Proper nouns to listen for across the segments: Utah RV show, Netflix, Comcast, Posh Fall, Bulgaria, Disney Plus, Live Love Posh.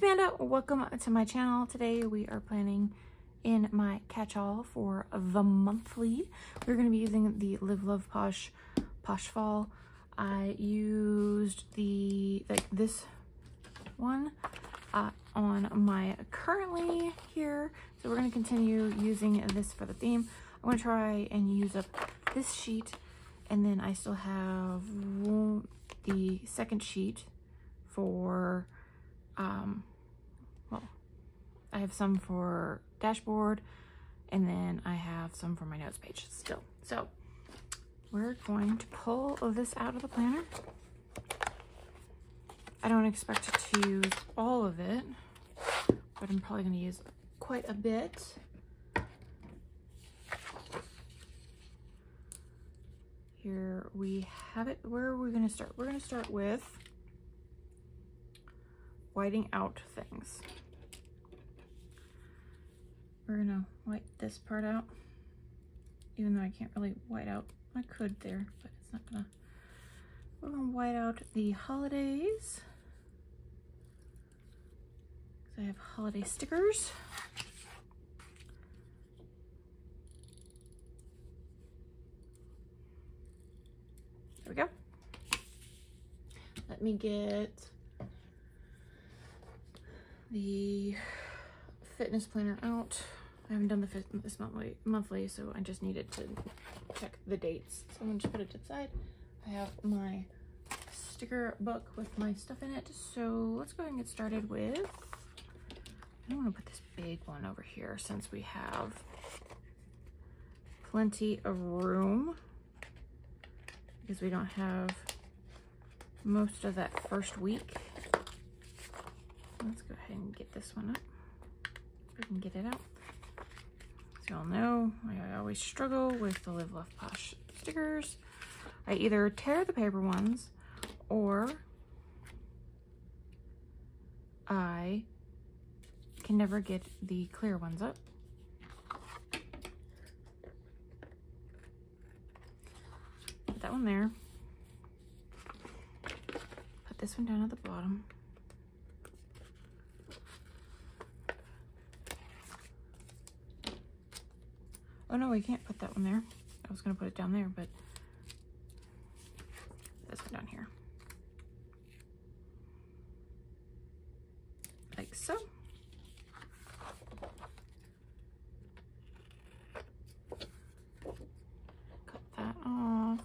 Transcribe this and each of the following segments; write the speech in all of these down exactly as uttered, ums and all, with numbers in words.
it's Amanda. Welcome to my channel. Today we are planning in my catch-all for the monthly. We're going to be using the Live Love Posh, Posh Fall. I used the, like this one uh, on my currently here. So we're going to continue using this for the theme. I'm going to try and use up this sheet. And then I still have the second sheet for, um, well, I have some for dashboard, and then I have some for my notes page still. So we're going to pull this out of the planner. I don't expect to use all of it, but I'm probably going to use quite a bit. Here we have it. Where are we going to start? We're going to start with whiting out things. We're going to white this part out, even though I can't really white out. I could there, but it's not going to. We're going to white out the holidays. So I have holiday stickers. There we go. Let me get the fitness planner out. I haven't done the fitness monthly, monthly, so I just needed to check the dates. So I'm going to just put it to the side. I have my sticker book with my stuff in it. So let's go ahead and get started with, I don't want to put this big one over here since we have plenty of room, because we don't have most of that first week. Let's go ahead and get this one up. If I can get it out. So y'all know I always struggle with the Live Love Posh stickers. I either tear the paper ones or I can never get the clear ones up. That one there. Put this one down at the bottom. Oh no, we can't put that one there. I was gonna put it down there, but this one down here. Like so. Cut that off.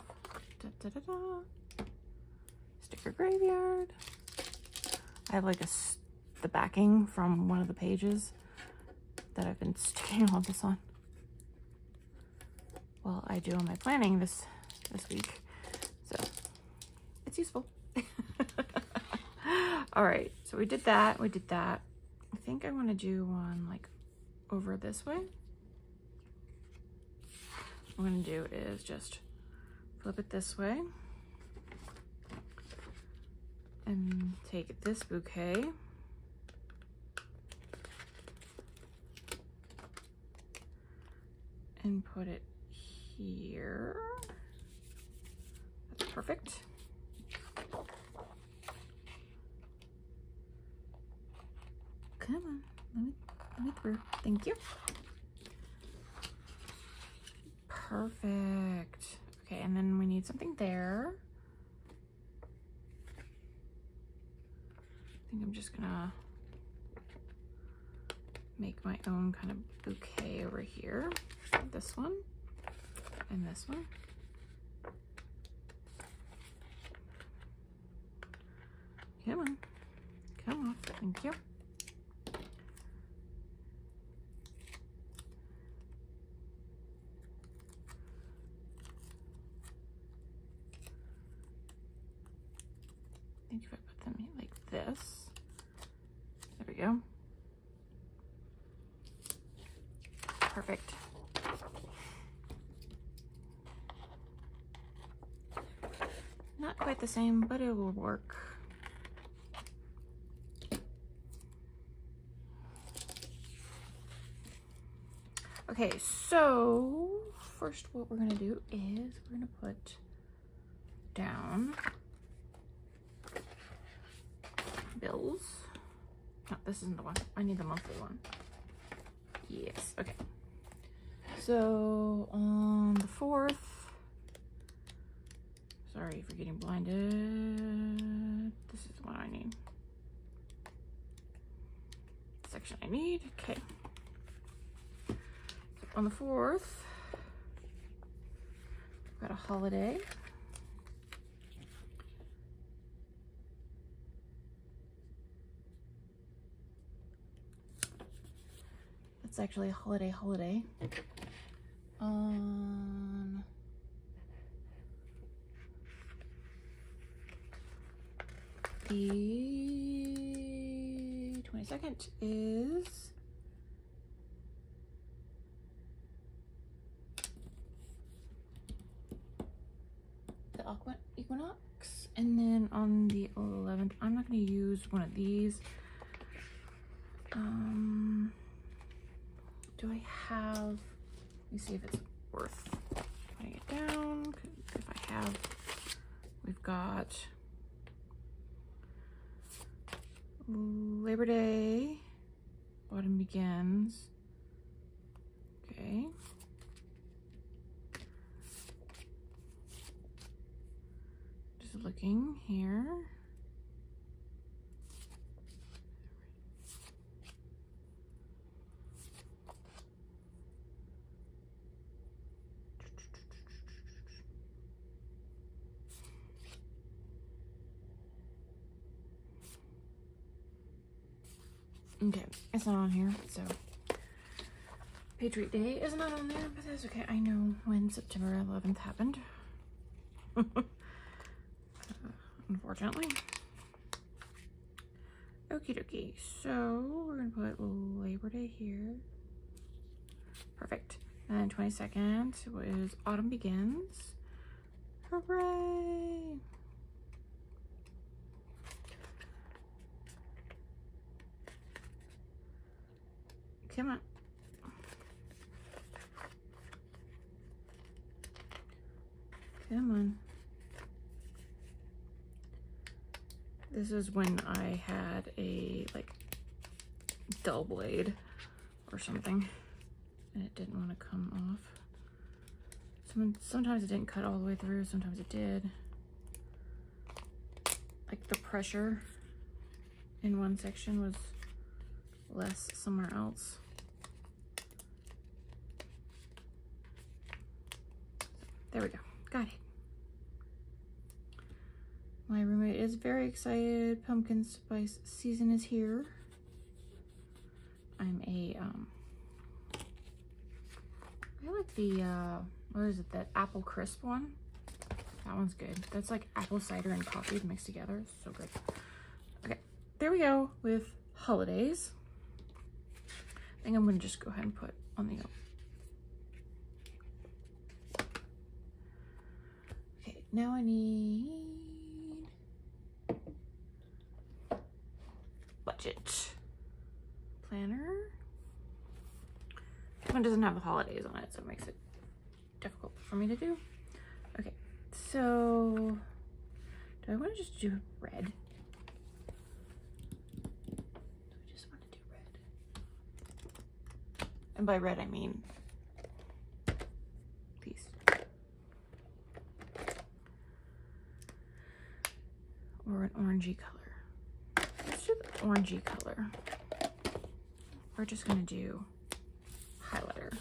Da, da, da, da. Sticker graveyard. I have like a the backing from one of the pages that I've been sticking all this on. Well, I do all my planning this this week, so it's useful. All right, so we did that. We did that. I think I want to do one like over this way. What I'm gonna do is just flip it this way and take this bouquet and put it here. That's perfect. Come on, let me, let me through. Thank you. Perfect. Okay, and then we need something there. I think I'm just gonna make my own kind of bouquet over here. This one and this one. Come on, come on. Thank you. I think if I put them like this, there we go. Perfect. Not quite the same, but it will work. Okay, so first what we're gonna do is we're gonna put down bills. No, this isn't the one. I need the monthly one. Yes, okay. So on the fourth, sorry for getting blinded. This is the one I need. Section I need, okay. So on the fourth, we've got a holiday. It's actually a holiday holiday um the twenty-second is the aqua equinox, and then on the eleventh I'm not going to use one of these. um Do I have, let me see if it's worth putting it down, 'cause if I have, we've got Labor Day, Autumn Begins, okay. Just looking here. Okay, it's not on here, so Patriot Day is not on there, but that's okay. I know when September eleventh happened, uh, unfortunately. Okie dokie, so we're gonna put Labor Day here. Perfect. And twenty-second is Autumn Begins. Hooray! Come on. Come on. This is when I had a, like, dull blade or something, and it didn't want to come off. Some, sometimes it didn't cut all the way through, sometimes it did. Like, the pressure in one section was less somewhere else. There we go, got it. My roommate is very excited. Pumpkin spice season is here. I'm a, um, I like the, uh, what is it, that apple crisp one? That one's good. That's like apple cider and coffee mixed together, it's so good. Okay, there we go with holidays. I think I'm gonna just go ahead and put on the, okay, now I need budget planner. This one doesn't have the holidays on it, so it makes it difficult for me to do. Okay, so do I wanna just do red? And by red, I mean these. Or an orangey color. Let's do the orangey color. We're just gonna do highlighter.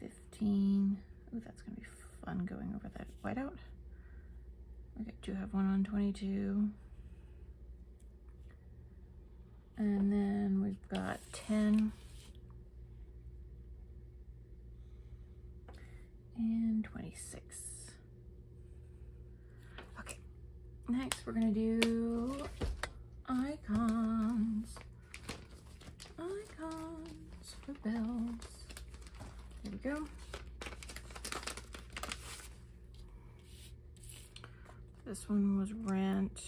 fifteen, ooh, that's gonna be fun going over that whiteout. Okay, do have one on twenty-two. And then we've got ten. And twenty-six. Okay, next we're gonna do icons. Icons for bells. There we go. This one was rent.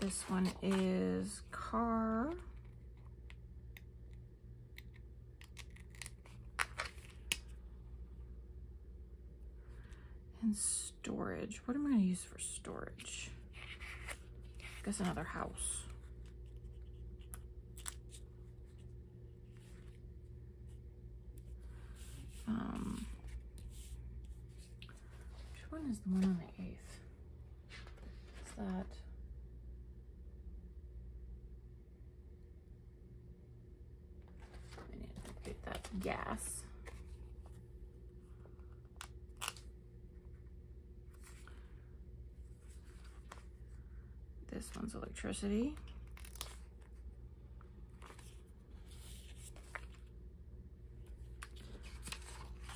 This one is car. And storage. What am I going to use for storage? I guess another house. Um, which one is the one on the eighth? Is that? I need to get that gas. This one's electricity.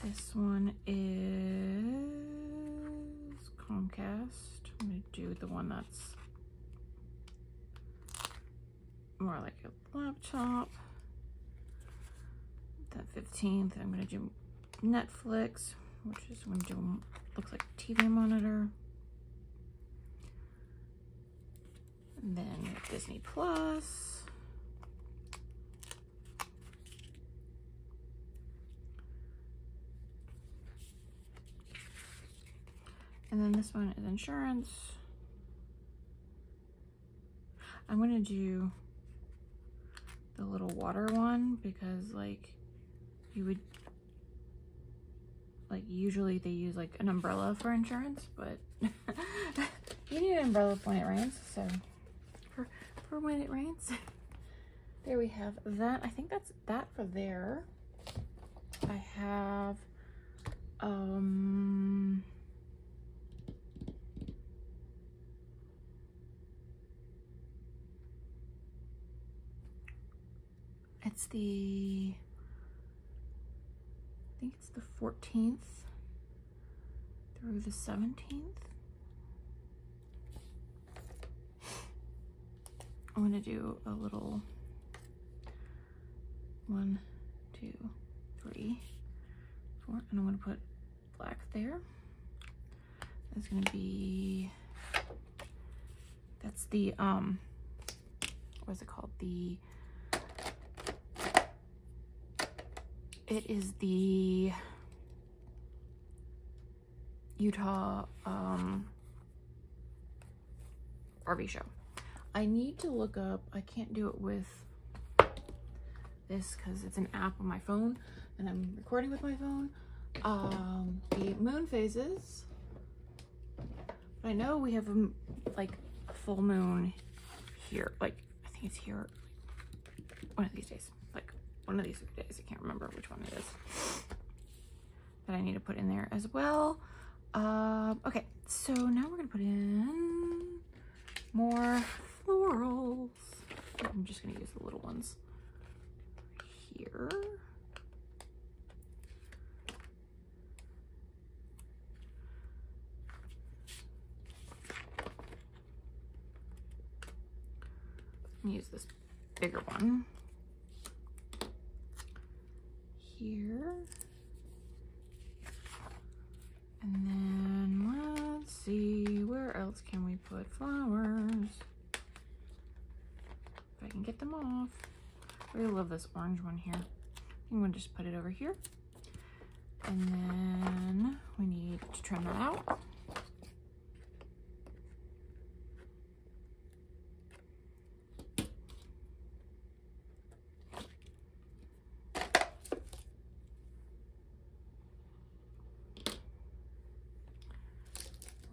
This one is Comcast. I'm gonna do the one that's more like a laptop. That fifteenth, I'm gonna do Netflix, which is I'm gonna do looks like a T V monitor. And then Disney Plus. And then this one is insurance. I'm gonna do the little water one because like you would, like usually they use like an umbrella for insurance, but you need an umbrella when it rains, so. For, for when it rains. There we have that. I think that's that for there. I have um it's the I think it's the fourteenth through the seventeenth. I'm gonna do a little one, two, three, four, and I'm gonna put black there. That's gonna be, that's the, um, what's it called? The, it is the Utah um, R V show. I need to look up, I can't do it with this because it's an app on my phone and I'm recording with my phone, um, the moon phases. But I know we have a, like a full moon here, like I think it's here one of these days, like one of these days, I can't remember which one it is, that I need to put in there as well. Uh, okay, so now we're gonna put in more florals. I'm just gonna use the little ones here. Use this bigger one here. And then let's see, where else can we put flowers? I can get them off. I really love this orange one here. I'm gonna just put it over here. And then we need to trim that out.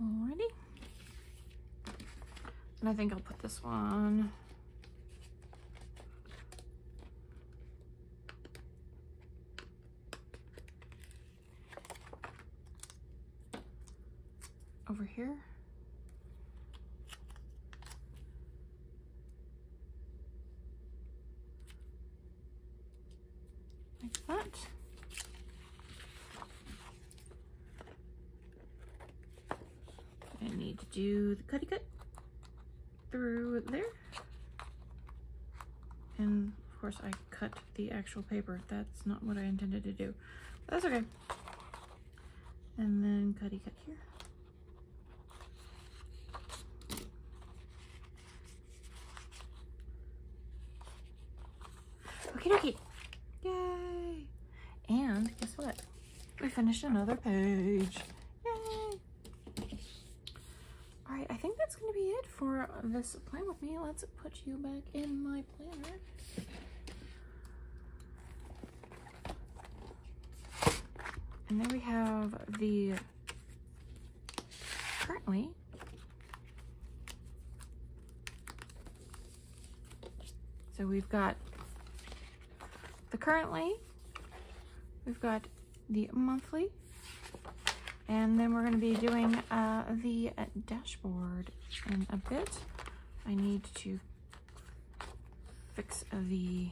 Alrighty. And I think I'll put this one over here. Like that. I need to do the cutty cut through there. And of course I cut the actual paper. That's not what I intended to do. But that's okay. And then cutty cut here. dokie. Yay. And guess what? We finished another page. Yay. All right, I think that's going to be it for this plan with me. Let's put you back in my planner. And then we have the currently so we've got the currently, we've got the monthly, and then we're going to be doing uh, the dashboard in a bit. I need to fix the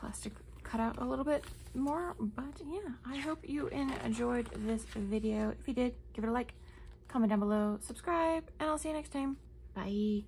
plastic cutout a little bit more, but yeah, I hope you enjoyed this video. If you did, give it a like, comment down below, subscribe, and I'll see you next time. Bye.